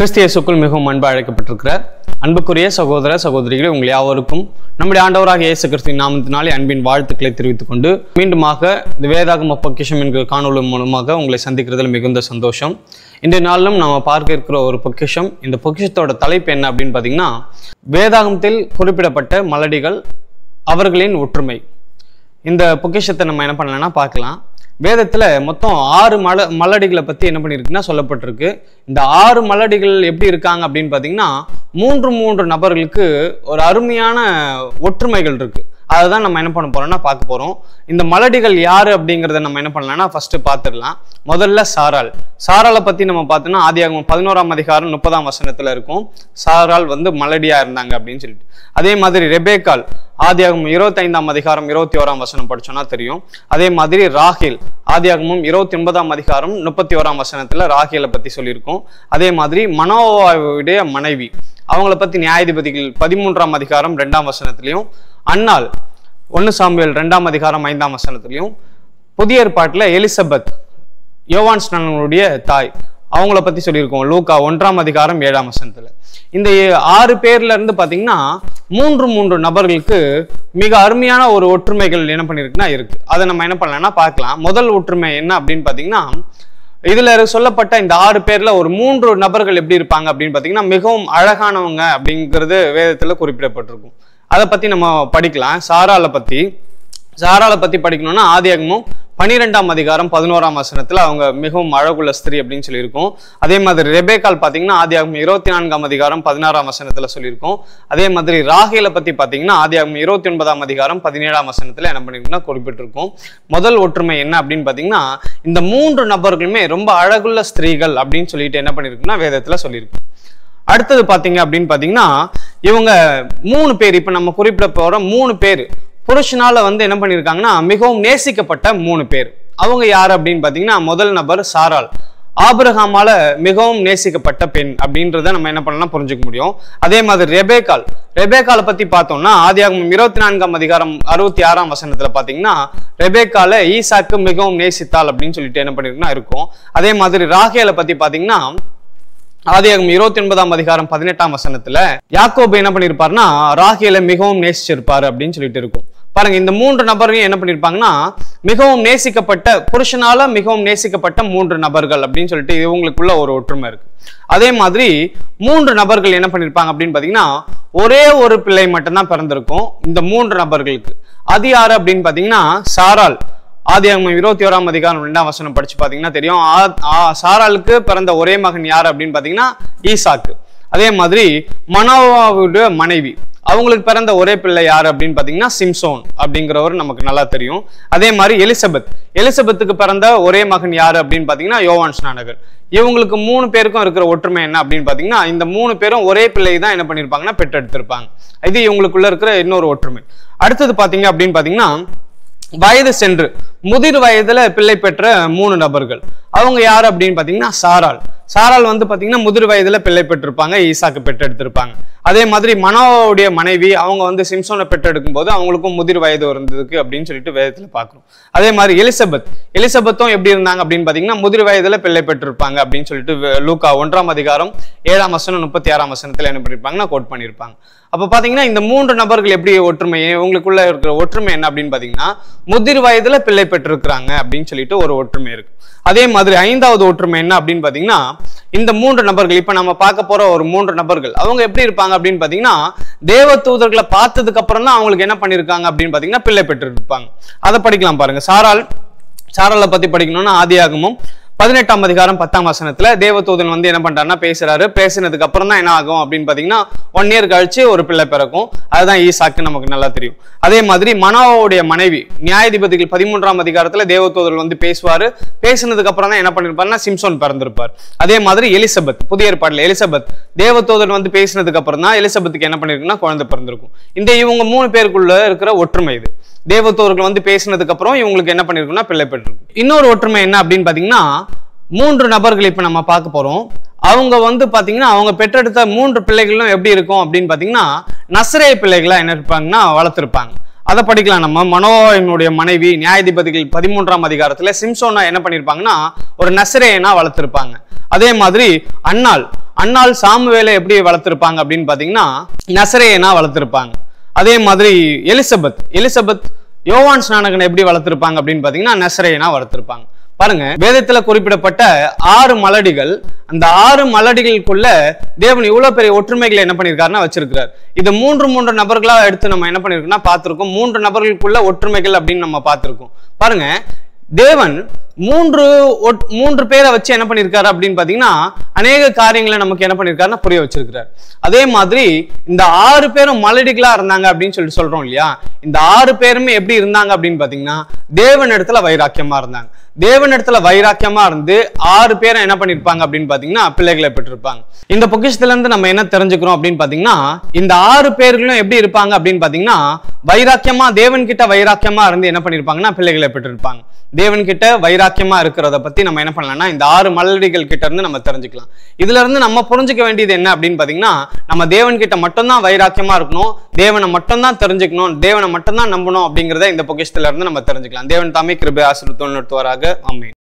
கிறிஸ்து இயேசுக்குள் மிகவும் அன்பாக அழைக்கப்பட்டிருக்கிறார். அன்புக்குரிய சகோதர சகோதரிகளை, உங்கள் யாவருக்கும் நம்முடைய ஆண்டவராக இயேசு கிறிஸ்துவின் நாமத்தினாலே அன்பின் வாழ்த்துக்களை தெரிவித்துக் கொண்டு மீண்டுமாக இந்த வேதாகம பொக்கிஷம் என்கிற காணொலி மூலமாக உங்களை சந்திக்கிறதில் மிகுந்த சந்தோஷம். இன்றைய நாளிலும் நாம் பார்க்க இருக்கிற ஒரு பொக்கிஷம், இந்த பொக்கிஷத்தோட தலைப்பு என்ன அப்படின்னு பார்த்தீங்கன்னா, வேதாகமத்தில் குறிப்பிடப்பட்ட மலடிகள் அவர்களின் ஒற்றுமை. இந்த பொக்கிஷத்தை நம்ம என்ன பண்ணலாம்னா பார்க்கலாம். வேதத்தில் மொத்தம் 6 மலடிகளை பற்றி என்ன பண்ணியிருக்குன்னா சொல்லப்பட்டிருக்கு. இந்த 6 மலடிகள் எப்படி இருக்காங்க அப்படின்னு பார்த்தீங்கன்னா, 3 நபர்களுக்கு ஒரு அருமையான ஒற்றுமைகள் இருக்குது. அதை தான் நம்ம என்ன பண்ண போகிறோம்னா பார்க்க போகிறோம். இந்த மலடிகள் யார் அப்படிங்கிறத நம்ம என்ன பண்ணலாம்னா ஃபஸ்ட்டு பார்த்துடலாம். முதல்ல சாராள். சாராளை பற்றி நம்ம பார்த்தோன்னா ஆதியாகமம் 11:30 இருக்கும். சாராள் வந்து மலடியாக இருந்தாங்க அப்படின்னு சொல்லிட்டு. அதே மாதிரி ரெபேக்காள் ஆதியாகமம் 25 21 படிச்சோன்னா தெரியும். அதே மாதிரி ராகேல் ஆதியாகமம் 29 31 ராகேலை பற்றி சொல்லியிருக்கோம். அதே மாதிரி மனோவாவுடைய மனைவி, அவங்கள பற்றி நியாயாதிபதிகள் 13:2 அன்னாள் 1 2:5 புதிய ஏற்பாட்டில் எலிசபெத் யோவான் ஸ்நானனுடைய தாய், அவங்கள பற்றி சொல்லியிருக்கோம் லூக்கா 1:7. இந்த 6 பேர்ல இருந்து பார்த்தீங்கன்னா 3 நபர்களுக்கு மிக அருமையான ஒரு ஒற்றுமைகள் என்ன பண்ணியிருக்குன்னா இருக்கு. அதை நம்ம என்ன பண்ணலாம்னா பார்க்கலாம். முதல் ஒற்றுமை என்ன அப்படின்னு பார்த்தீங்கன்னா, இதுல சொல்லப்பட்ட இந்த 6 பேர்ல ஒரு 3 நபர்கள் எப்படி இருப்பாங்க அப்படின்னு பார்த்தீங்கன்னா மிகவும் அழகானவங்க அப்படிங்கிறது வேதத்துல குறிப்பிடப்பட்டிருக்கும். அதை பத்தி நம்ம படிக்கலாம். சாராளை பத்தி படிக்கணும்னா ஆதியாகமம் 12:11 அவங்க மிகவும் அழகுள்ள ஸ்திரீ அப்படின்னு சொல்லியிருக்கோம். அதே மாதிரி ரெபேக்கால் பார்த்தீங்கன்னா ஆதியாகமம் 24 16 சொல்லியிருக்கோம். அதே மாதிரி ராகேலை பற்றி பார்த்தீங்கன்னா ஆதியாகமம் 29 17 என்ன பண்ணியிருக்கோம்னா குறிப்பிட்டிருக்கோம். முதல் ஒற்றுமை என்ன அப்படின்னு பார்த்தீங்கன்னா, இந்த 3 நபர்களுமே ரொம்ப அழகுள்ள ஸ்திரீகள் அப்படின்னு சொல்லிட்டு என்ன பண்ணியிருக்கோம்னா வேதத்தில் சொல்லியிருக்கோம். அடுத்தது பார்த்தீங்க அப்படின்னு பார்த்தீங்கன்னா, இவங்க 3 பேர், இப்போ நம்ம குறிப்பிட போகிற 3 பேர் புருஷனால வந்து என்ன பண்ணியிருக்காங்கன்னா மிகவும் நேசிக்கப்பட்ட 3 பேர். அவங்க யார் அப்படின்னு பார்த்தீங்கன்னா, முதல் நபர் சாராள், ஆபிரகாமால மிகவும் நேசிக்கப்பட்ட பெண் அப்படின்றத நம்ம என்ன பண்ணலாம் புரிஞ்சுக்க முடியும். அதே மாதிரி ரெபேக்காலை பற்றி பார்த்தோம்னா ஆதியாகமம் 24 66 பார்த்தீங்கன்னா ரெபேக்காலை ஈசாக்கு மிகவும் நேசித்தாள் அப்படின்னு சொல்லிட்டு என்ன பண்ணியிருக்குன்னா இருக்கும். அதே மாதிரி ராகேலை பற்றி பார்த்தீங்கன்னா ஆதியாகமம் 29 18 யாக்கோபு என்ன பண்ணியிருப்பாருன்னா ராகேலை மிகவும் நேசிச்சிருப்பாரு அப்படின்னு சொல்லிட்டு இருக்கும். பாருங்க, இந்த 3 நபரையும் என்ன பண்ணியிருப்பாங்கன்னா மிகவும் நேசிக்கப்பட்ட புருஷனால மிகவும் நேசிக்கப்பட்ட 3 நபர்கள் அப்படின்னு சொல்லிட்டு இவங்களுக்குள்ள ஒரு ஒற்றுமை இருக்கு. அதே மாதிரி 3 நபர்கள் என்ன பண்ணியிருப்பாங்க அப்படின்னு பார்த்தீங்கன்னா, ஒரே ஒரு பிள்ளை மட்டும்தான் பிறந்திருக்கும் இந்த 3 நபர்களுக்கு. அது யாரு அப்படின்னு பார்த்தீங்கன்னா, சாராள் ஆதியாகமம் 21 படிச்சு பார்த்தீங்கன்னா தெரியும், சாராளுக்கு பிறந்த ஒரே மகன் யார் அப்படின்னு பார்த்தீங்கன்னா ஈசாக்கு. அதே மாதிரி மனோவாவுடைய மனைவி, அவங்களுக்கு பிறந்த ஒரே பிள்ளை யார் அப்படின்னு பார்த்தீங்கன்னா சிம்சோன் அப்படிங்கிறவர் நமக்கு நல்லா தெரியும். அதே மாதிரி எலிசபெத்துக்கு பிறந்த ஒரே மகன் யார் அப்படின்னு பார்த்தீங்கன்னா யோவான் ஸ்நானகர். இவங்களுக்கு 3 பேருக்கும் இருக்கிற ஒற்றுமை என்ன அப்படின்னு பார்த்தீங்கன்னா, இந்த 3 பேரும் ஒரே பிள்ளை தான் என்ன பண்ணியிருப்பாங்கன்னா பெற்றெடுத்திருப்பாங்க. இது இவங்களுக்குள்ள இருக்கிற இன்னொரு ஒற்றுமை. அடுத்தது பார்த்தீங்க அப்படின்னு பார்த்தீங்கன்னா, வயது சென்று முதிர் வயதுல பிள்ளை பெற்ற 3 நபர்கள். அவங்க யார் அப்படின்னு பார்த்தீங்கன்னா சாராள் வந்து பார்த்தீங்கன்னா முதிர் வயதுல பிள்ளை பெற்றிருப்பாங்க, ஈசாக்கு பெற்றெடுத்திருப்பாங்க. அதே மாதிரி மனோவுடைய மனைவி, அவங்க வந்து சிம்சோனை பெற்றெடுக்கும் போது அவங்களுக்கும் முதிர் வயது இருந்ததுக்கு அப்படின்னு சொல்லிட்டு வேதத்துல பார்க்குறோம். அதே மாதிரி எலிசபெத்தும் எப்படி இருந்தாங்க அப்படின்னு பார்த்தீங்கன்னா முதிர் வயதுல பிள்ளை பெற்றிருப்பாங்க அப்படின்னு சொல்லிட்டு லூக்கா 1:7 36 என்ன பண்ணியிருப்பாங்கன்னா கோட் பண்ணியிருப்பாங்க. அப்போ பார்த்தீங்கன்னா இந்த 3 நபர்கள் எப்படி ஒற்றுமை, இவங்களுக்குள்ள இருக்கிற ஒற்றுமை என்ன அப்படின்னு பார்த்தீங்கன்னா முதிர் வயதுல பிள்ளை பெற்றிருக்கிறாங்க அப்படின்னு சொல்லிட்டு ஒரு ஒற்றுமை இருக்கு. அதே மாதிரி 5வது ஒற்றுமை என்ன அப்படின்னு பார்த்தீங்கன்னா, இந்த 3 நபர்கள், இப்போ நம்ம பார்க்க போற ஒரு 3 நபர்கள் அவங்க எப்படி இருப்பாங்க அப்படின்னு பார்த்தீங்கன்னா, தேவ தூதர்களை பார்த்ததுக்கு அப்புறம் தான் அவங்களுக்கு என்ன பண்ணியிருக்காங்க அப்படின்னு பார்த்தீங்கன்னா பிள்ளை பெற்றிருப்பாங்க. அதை படிக்கலாம் பாருங்க. சாராளை பற்றி படிக்கணும்னா ஆதியாகமம் 18 10 தேவதூதன் வந்து என்ன பண்றாருன்னா பேசுறாரு. பேசினதுக்கு அப்புறம் தான் என்ன ஆகும் அப்படின்னு பாத்தீங்கன்னா 1 year கழிச்சு ஒரு பிள்ளை பிறக்கும். அதுதான் ஈசாக்கு, நமக்கு நல்லா தெரியும். அதே மாதிரி மனோவாவுடைய மனைவி, நியாயாதிபதிகள் 13 தேவதூதன் வந்து பேசுவாரு. பேசினதுக்கு அப்புறம் தான் என்ன பண்ணிருப்பாருன்னா சிம்சோன் பிறந்திருப்பார். அதே மாதிரி எலிசபெத், புதிய ஏற்பாடுல எலிசபெத் தேவதூதன் வந்து பேசினதுக்கு அப்புறம் தான் எலிசபெத்துக்கு என்ன பண்ணிருக்குன்னா குழந்தை பிறந்திருக்கும். இந்த இவங்க 3 பேருக்குள்ள இருக்கிற ஒற்றுமை இது. தேவதூதர்கள் வந்து பேசினதுக்கு அப்புறம் இவங்களுக்கு என்ன பண்ணிருக்குன்னா பிள்ளை பெற்றிருக்கும். இன்னொரு ஒற்றுமை என்ன அப்படின்னு பாத்தீங்கன்னா, 3 நபர்கள் இப்போ நம்ம பார்க்க போகிறோம். அவங்க வந்து பார்த்தீங்கன்னா அவங்க பெற்றெடுத்த 3 பிள்ளைகளும் எப்படி இருக்கும் அப்படின்னு பார்த்தீங்கன்னா நசரேய பிள்ளைகளாக என்ன இருப்பாங்கன்னா வளர்த்துருப்பாங்க. அதை படிக்கலாம். நம்ம மனோவினுடைய மனைவி நியாயாதிபதிகள் 13ஆம் அதிகாரத்தில் சிம்சோனா என்ன பண்ணியிருப்பாங்கன்னா ஒரு நசரேயனா வளர்த்திருப்பாங்க. அதே மாதிரி அன்னாள் சாமுவேலை எப்படி வளர்த்திருப்பாங்க அப்படின்னு பார்த்தீங்கன்னா நசரேயனா வளர்த்திருப்பாங்க. அதே மாதிரி எலிசபெத் யோவான் ஸ்நானகனை எப்படி வளர்த்திருப்பாங்க அப்படின்னு பார்த்தீங்கன்னா நசரேயனா வளர்த்திருப்பாங்க. பாருங்க, வேதத்துல குறிப்பிடப்பட்ட 6 மலடிகள், அந்த 6 மலடிகளுக்குள்ள தேவன் இவ்வளவு பெரிய ஒற்றுமைகளை என்ன பண்ணியிருக்காருன்னா வச்சிருக்கிறார். இது 3 நபர்களா எடுத்து நம்ம என்ன பண்ணிருக்கோம்னா பார்த்திருக்கோம். 3 நபர்களுக்குள்ள ஒற்றுமைகள் அப்படின்னு நம்ம பார்த்திருக்கோம். பாருங்க, தேவன் 3 பேரை வச்சு என்ன பண்ணியிருக்காரு அப்படின்னு பார்த்தீங்கன்னா அநேக காரியங்களை நமக்கு என்ன பண்ணியிருக்காருன்னா புரிய வச்சிருக்கிறார். அதே மாதிரி இந்த 6 பேரும் மலடிகளா இருந்தாங்க அப்படின்னு சொல்லிட்டு சொல்றோம் இல்லையா. இந்த 6 பேருமே எப்படி இருந்தாங்க அப்படின்னு பார்த்தீங்கன்னா தேவன் இடத்துல வைராக்கியமா இருந்தாங்க. தேவன் இடத்துல வைராக்கியமா இருந்து 6 பேரை என்ன பண்ணிருப்பாங்க அப்படின்னு பாத்தீங்கன்னா பிள்ளைகளை பெற்றிருப்பாங்க. இந்த பொக்கிஷத்துல இருந்து நம்ம என்ன தெரிஞ்சுக்கிறோம் அப்படின்னு பாத்தீங்கன்னா இந்த 6 பேர்களும் எப்படி இருப்பாங்க அப்படின்னு பாத்தீங்கன்னா வைராக்கியமா, தேவன் கிட்ட வைராக்கியமா இருந்து என்ன பண்ணிருப்பாங்கன்னா பிள்ளைகளை பெற்றிருப்பாங்க. தேவன் கிட்ட வைராக்கியமா இருக்கிறத பத்தி நம்ம என்ன பண்ணலாம்னா இந்த 6 மலடிகள் கிட்ட இருந்து நம்ம தெரிஞ்சுக்கலாம். இதுல இருந்து நம்ம புரிஞ்சுக்க வேண்டியது என்ன அப்படின்னு பாத்தீங்கன்னா நம்ம தேவன் கிட்ட மட்டும்தான் வைராக்கியமா இருக்கணும், தேவனை மட்டும்தான் தெரிஞ்சுக்கணும், தேவனை மட்டும்தான் நம்பணும் அப்படிங்கிறத இந்த பொக்கிஷத்துல இருந்து நம்ம தெரிஞ்சுக்கலாம். தேவன் தாமே கிருபை ஆசீர்வதித்து நடத்துவாராக. ஆமென்.